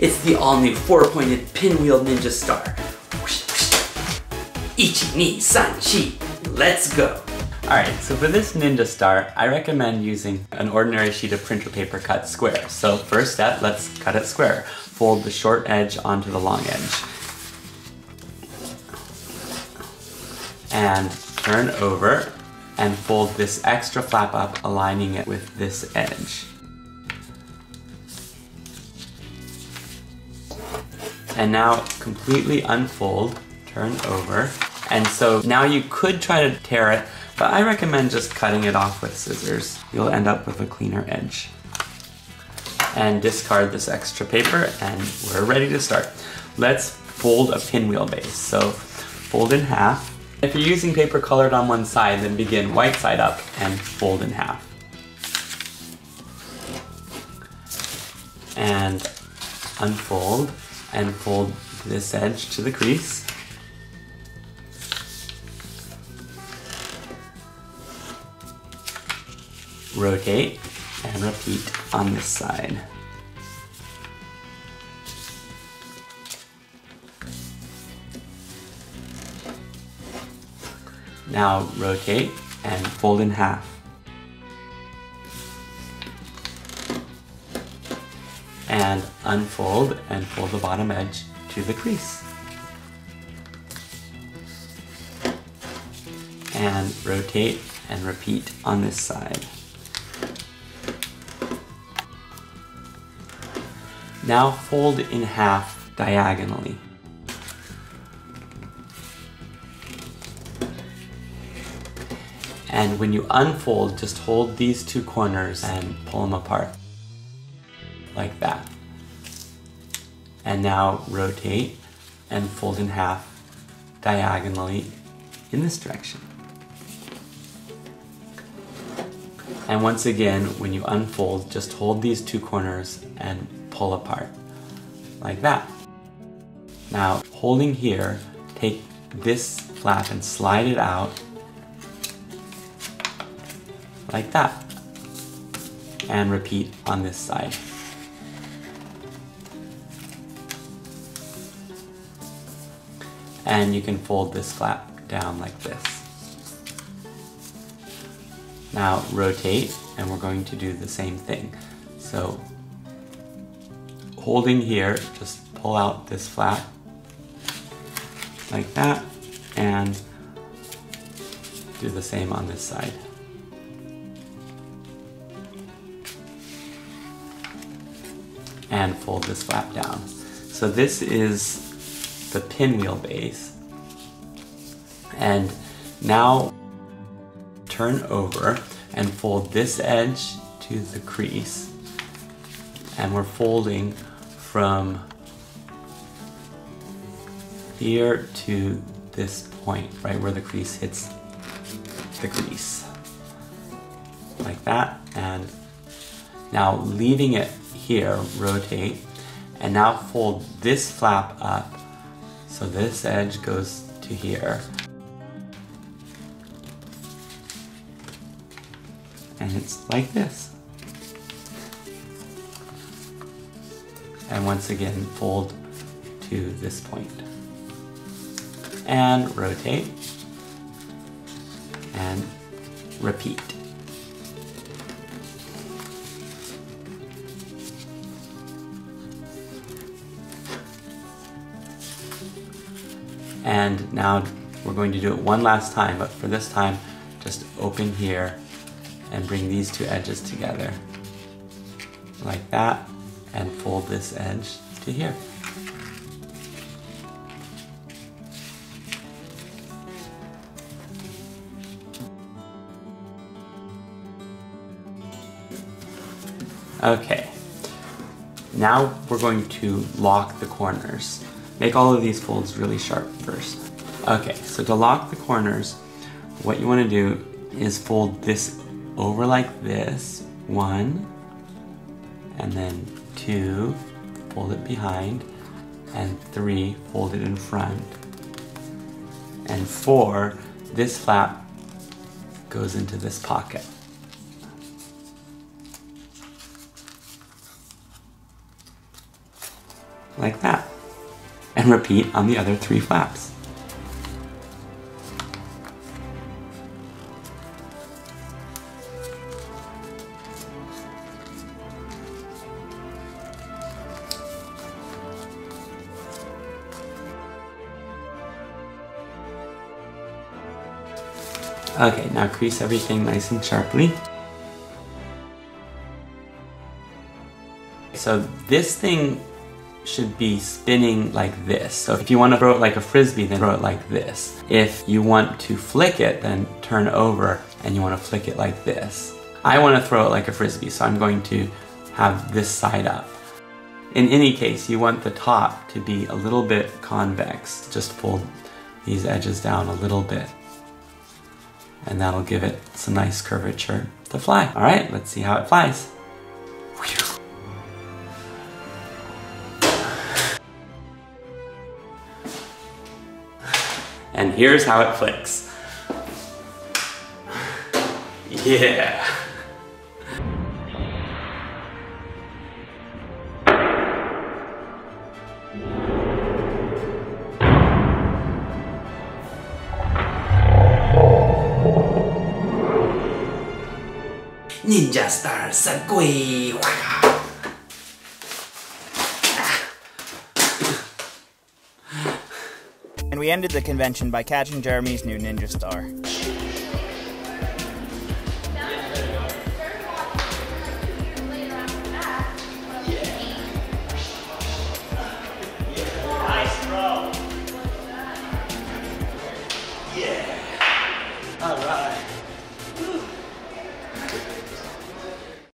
It's the all-new four-pointed pinwheel ninja star. Ichi ni san chi, let's go! Alright, so for this ninja star, I recommend using an ordinary sheet of printer paper cut square. So first step, let's cut it square. Fold the short edge onto the long edge. And turn over and fold this extra flap up, aligning it with this edge. And now completely unfold, turn over. And so now you could try to tear it, but I recommend just cutting it off with scissors. You'll end up with a cleaner edge. And discard this extra paper, and we're ready to start. Let's fold a pinwheel base. So fold in half. If you're using paper colored on one side, then begin white side up and fold in half. And unfold and fold this edge to the crease. Rotate and repeat on this side. Now rotate and fold in half. And unfold and fold the bottom edge to the crease. And rotate and repeat on this side. Now fold in half diagonally. And when you unfold, just hold these two corners and pull them apart, like that. And now rotate and fold in half diagonally in this direction. And once again, when you unfold, just hold these two corners and pull apart, like that. Now, holding here, take this flap and slide it out, like that, and repeat on this side. And you can fold this flap down like this. Now rotate, and we're going to do the same thing. So holding here, just pull out this flap like that, and do the same on this side. And fold this flap down. So this is the pinwheel base. And now turn over and fold this edge to the crease. And we're folding from here to this point, right where the crease hits the crease. Like that, and now leaving it here, rotate, and now fold this flap up, so this edge goes to here. And it's like this. And once again, fold to this point. And rotate. And repeat. And now we're going to do it one last time, but for this time, just open here and bring these two edges together, like that, and fold this edge to here. Okay, now we're going to lock the corners. Make all of these folds really sharp first. Okay, so to lock the corners, what you want to do is fold this over like this, one, and then two, fold it behind, and three, fold it in front, and four, this flap goes into this pocket. like that. And repeat on the other three flaps. Okay, now crease everything nice and sharply. So this thing should be spinning like this. So if you want to throw it like a frisbee, then throw it like this. If you want to flick it, then turn over and you want to flick it like this. I want to throw it like a frisbee, so I'm going to have this side up. In any case, you want the top to be a little bit convex. Just fold these edges down a little bit, and that'll give it some nice curvature to fly. All right, let's see how it flies. And here's how it flicks. Yeah. Ninja Star Sagui! And we ended the convention by catching Jeremy's new Ninja Star. Yeah! Alright!